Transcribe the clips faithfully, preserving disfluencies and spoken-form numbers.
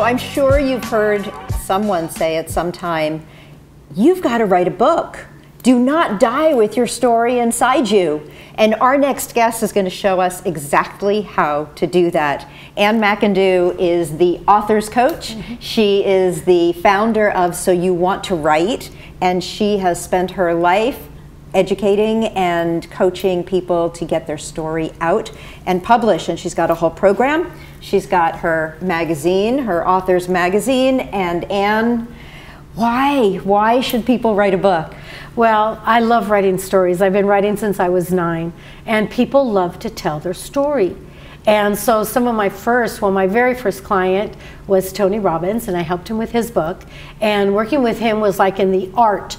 So I'm sure you've heard someone say at some time, you've got to write a book. Do not die with your story inside you. And our next guest is going to show us exactly how to do that. Ann McIndoo is the author's coach. Mm-hmm. She is the founder of So You Want to Write, and she has spent her life educating and coaching people to get their story out and publish. And she's got a whole program. She's got her magazine, her author's magazine. And Ann, why? Why should people write a book? Well, I love writing stories. I've been writing since I was nine. And people love to tell their story. And so some of my first, well, my very first client was Tony Robbins, and I helped him with his book. And working with him was like in the art,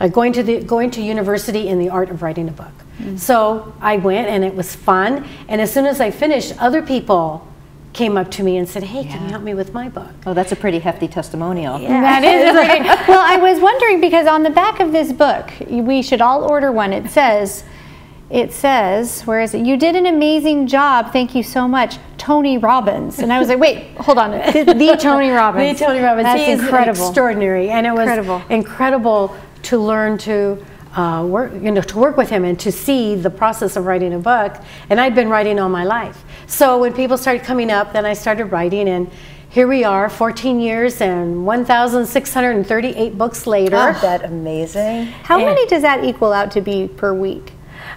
uh, going to the, going to university in the art of writing a book. Mm-hmm. So I went, and it was fun. And as soon as I finished, other people came up to me and said, hey, yeah. can you help me with my book? Oh, that's a pretty hefty testimonial. Yeah. That is pretty. Well, I was wondering, because on the back of this book, we should all order one. It says, it says, where is it? You did an amazing job. Thank you so much, Tony Robbins. And I was like, wait, hold on. The, the Tony Robbins. The Tony Robbins. That's he incredible. Is extraordinary. And it was incredible, incredible to learn to Uh, work, you know, to work with him and to see the process of writing a book. And I'd been writing all my life. So when people started coming up, then I started writing, and here we are, fourteen years and one thousand six hundred thirty-eight books later. Isn't that amazing? How and many does that equal out to be per week?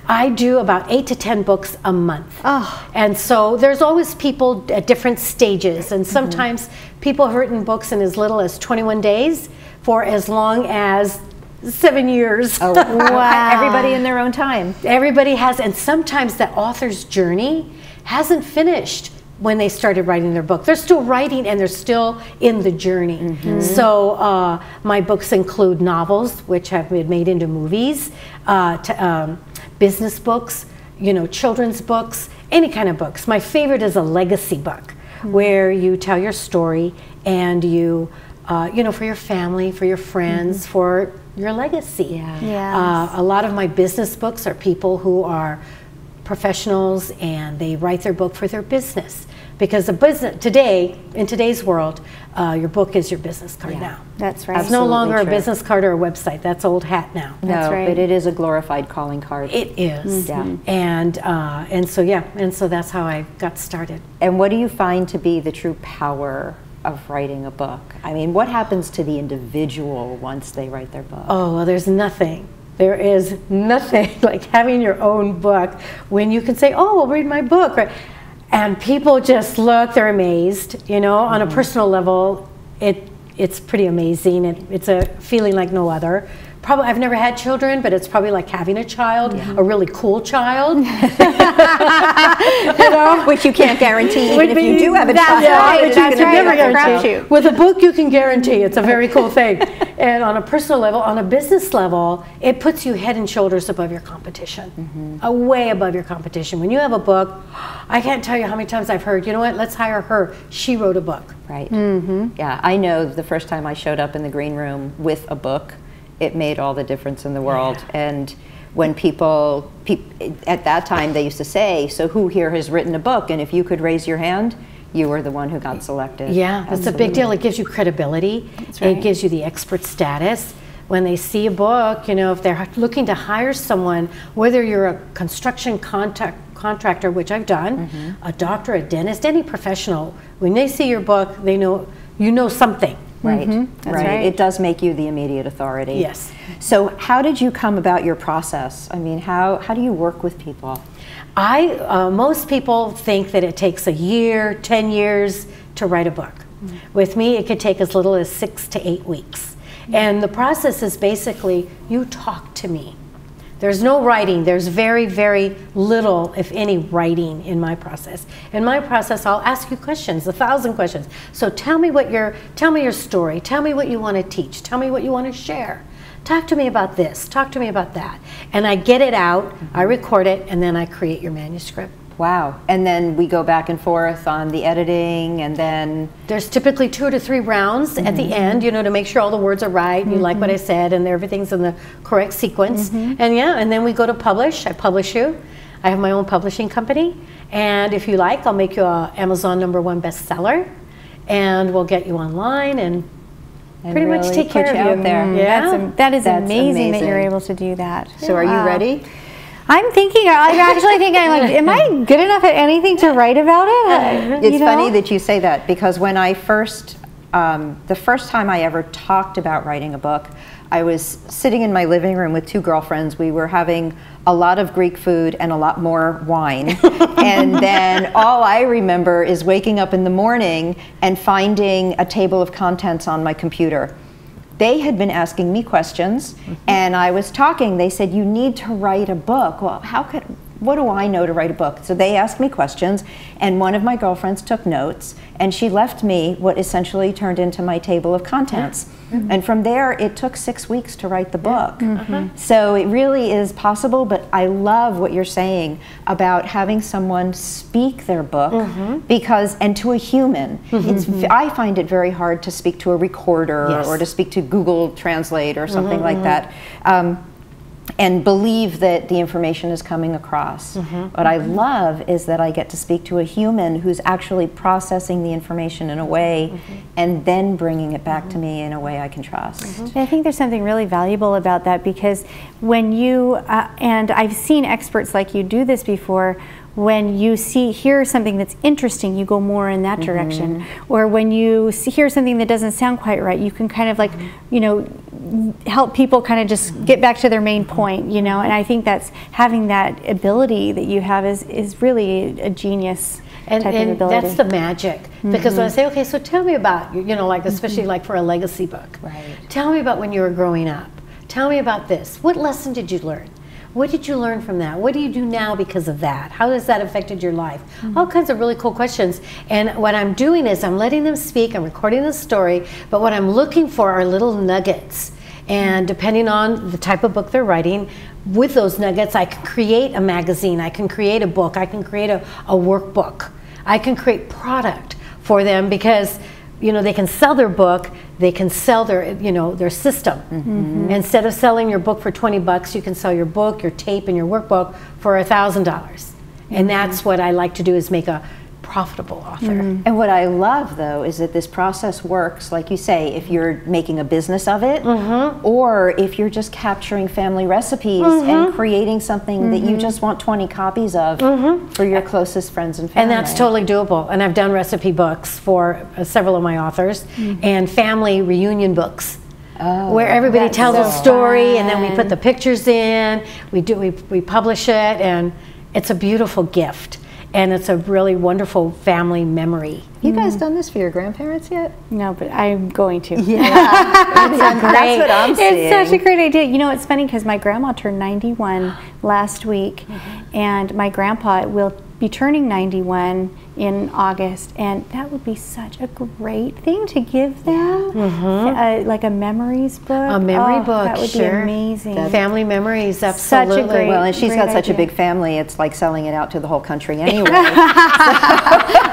I do about eight to ten books a month. Oh. And so there's always people at different stages. And sometimes mm-hmm. people have written books in as little as twenty-one days for as long as seven years. Oh, wow. Everybody in their own time. Everybody has, and sometimes that author's journey hasn't finished when they started writing their book. They're still writing, and they're still in the journey. Mm-hmm. So uh, my books include novels, which have been made into movies, uh, to, um, business books, you know, children's books, any kind of books. My favorite is a legacy book, mm-hmm. where you tell your story and you, uh, you know, for your family, for your friends, mm-hmm. for your legacy. Yeah. Yes. Uh, a lot of my business books are people who are professionals, and they write their book for their business, because the business today, in today's world, uh, your book is your business card yeah. now. That's right. It's Absolutely no longer true. a business card or a website. That's old hat now. No, that's right. But it is a glorified calling card. It is. Mm-hmm. Yeah. And uh, and so yeah, and so that's how I got started. And what do you find to be the true power of writing a book? I mean, what happens to the individual once they write their book? Oh, well, there's nothing. There is nothing like having your own book when you can say, oh, well, read my book. Right? And people just look, they're amazed. You know, mm-hmm. on a personal level, it it's pretty amazing. It, it's a feeling like no other. Probably, I've never had children, but it's probably like having a child, yeah. a really cool child, you know? Which you can't guarantee. Even if you do have a child, yeah, right, that's you can right, never guarantee. With a book, you can guarantee. It's a very cool thing. And on a personal level, on a business level, it puts you head and shoulders above your competition, mm-hmm. uh, way above your competition. When you have a book, I can't tell you how many times I've heard, you know what, let's hire her. She wrote a book. Right. Mm-hmm. Yeah, I know the first time I showed up in the green room with a book, it made all the difference in the world. Yeah. And when people, pe at that time, they used to say, so who here has written a book? And if you could raise your hand, you were the one who got selected. Yeah, it's a big deal. It gives you credibility. That's right. It gives you the expert status. When they see a book, you know, if they're looking to hire someone, whether you're a construction contact, contractor, which I've done, mm-hmm. a doctor, a dentist, any professional, when they see your book, they know you know something. Right. Mm-hmm. right, right. It does make you the immediate authority. Yes. So how did you come about your process? I mean, how, how do you work with people? I, uh, most people think that it takes a year, ten years to write a book. Mm-hmm. With me, it could take as little as six to eight weeks. Mm-hmm. And the process is basically, you talk to me. There's no writing. There's very, very little, if any, writing in my process. In my process, I'll ask you questions, a thousand questions. So tell me what your, tell me your story. Tell me what you want to teach. Tell me what you want to share. Talk to me about this. Talk to me about that. And I get it out. I record it, and then I create your manuscript. Wow. And then we go back and forth on the editing, and then there's typically two to three rounds mm-hmm. at the end, you know, to make sure all the words are right and mm-hmm. you like what I said and everything's in the correct sequence. Mm-hmm. And yeah, and then we go to publish. I publish you. I have my own publishing company. And if you like, I'll make you an Amazon number one bestseller. and we'll get you online and, and pretty really much take care of you out there. Mm, yeah, that's, that is that's amazing, amazing that you're able to do that. So, are wow. you ready? I'm thinking. I actually think I'm like, am I good enough at anything to write about it? It's you know? funny that you say that, because when I first, um, the first time I ever talked about writing a book, I was sitting in my living room with two girlfriends. We were having a lot of Greek food and a lot more wine. And then all I remember is waking up in the morning and finding a table of contents on my computer. They had been asking me questions, mm-hmm. and I was talking. They said, you need to write a book. Well, how could, what do I know to write a book? So they asked me questions, and one of my girlfriends took notes, and she left me what essentially turned into my table of contents. Mm-hmm. And from there, it took six weeks to write the book. Mm-hmm. So it really is possible, but I love what you're saying about having someone speak their book, mm-hmm. because, and to a human. Mm-hmm. It's, I find it very hard to speak to a recorder, yes. or to speak to Google Translate or something mm-hmm. like that. Um, and believe that the information is coming across. Mm-hmm. What I love is that I get to speak to a human who's actually processing the information in a way, mm-hmm. and then bringing it back mm-hmm. to me in a way I can trust. Mm-hmm. I think there's something really valuable about that, because when you, uh, and I've seen experts like you do this before, when you see, hear something that's interesting, you go more in that mm-hmm. direction. Or when you see, hear something that doesn't sound quite right, you can kind of like, you know, help people kind of just get back to their main point, you know, and I think that's having that ability that you have is, is really a genius and, type and of ability. That's the magic, mm-hmm. because when I say, okay, so tell me about, you know, like especially mm-hmm. like for a legacy book, right. tell me about when you were growing up, tell me about this, what lesson did you learn? What did you learn from that? What do you do now because of that? How has that affected your life? Mm-hmm. All kinds of really cool questions. And what I'm doing is I'm letting them speak, I'm recording the story, but what I'm looking for are little nuggets. And depending on the type of book they're writing, with those nuggets, I can create a magazine, I can create a book, I can create a, a workbook. I can create product for them, because you know, they can sell their book, they can sell their, you know, their system. Mm-hmm. Instead of selling your book for twenty bucks, you can sell your book, your tape, and your workbook for a thousand dollars. And that's what I like to do, is make a profitable author. Mm-hmm. And what I love, though, is that this process works, like you say, if you're making a business of it, mm-hmm. or if you're just capturing family recipes mm-hmm. and creating something mm-hmm. that you just want twenty copies of mm-hmm. for your closest friends and family. And that's totally doable. And I've done recipe books for uh, several of my authors, mm-hmm. and family reunion books. Oh, where everybody tells so a story, fun. And then we put the pictures in, we, do, we, we publish it, and it's a beautiful gift. And it's a really wonderful family memory. You guys done this for your grandparents yet? No, but I'm going to. Yeah, that's, that's what I'm seeing. It's such a great idea. You know, it's funny because my grandma turned ninety-one last week, mm-hmm. and my grandpa will be turning ninety-one in August, and that would be such a great thing to give them, mm-hmm. a, like a memories book. A memory oh, book, that would sure. be amazing. That'd family memories, absolutely. Such a great, well, and she's got such idea. a big family. It's like selling it out to the whole country anyway.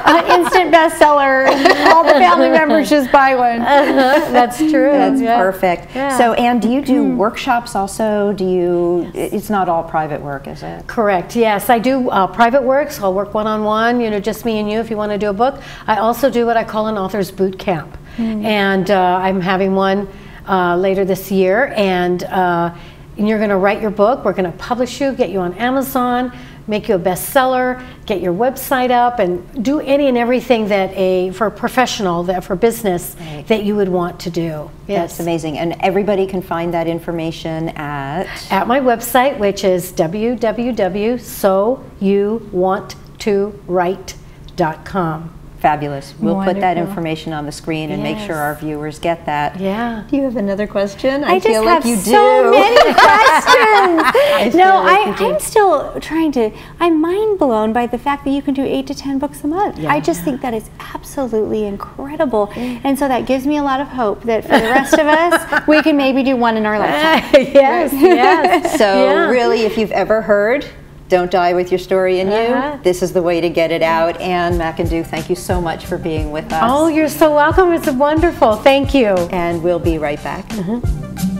An instant bestseller. All the family members just buy one. Uh-huh. That's true. That's yeah. perfect. Yeah. So, Ann, do you do mm. workshops also? Do you? Yes. It's not all private work, is it? Correct. Yes, I do uh, private work. So I'll work one-on-one. You know, just me. And you, if you want to do a book. I also do what I call an author's boot camp, mm-hmm. and uh, I'm having one uh, later this year, and, uh, and you're going to write your book, we're going to publish you, get you on Amazon, make you a bestseller, get your website up, and do any and everything that a for a professional, that for business, right. that you would want to do. Yes. That's amazing. And everybody can find that information at? At my website, which is w w w dot so you want to write dot com. Dot com. Fabulous. We'll Wonderful. Put that information on the screen and yes. make sure our viewers get that. Yeah. Do you have another question? I, I feel like you do. I just have so many questions. I no, like I, I'm still trying to, I'm mind blown by the fact that you can do eight to ten books a month. Yeah. I just think that is absolutely incredible. Mm. And so that gives me a lot of hope that for the rest of us, we can maybe do one in our lifetime. Yes, yes. So yeah. really, if you've ever heard, Don't Die With Your Story In You. Uh-huh. This is the way to get it out. Ann McIndoo, thank you so much for being with us. Oh, you're so welcome. It's wonderful. Thank you. And we'll be right back. Uh-huh.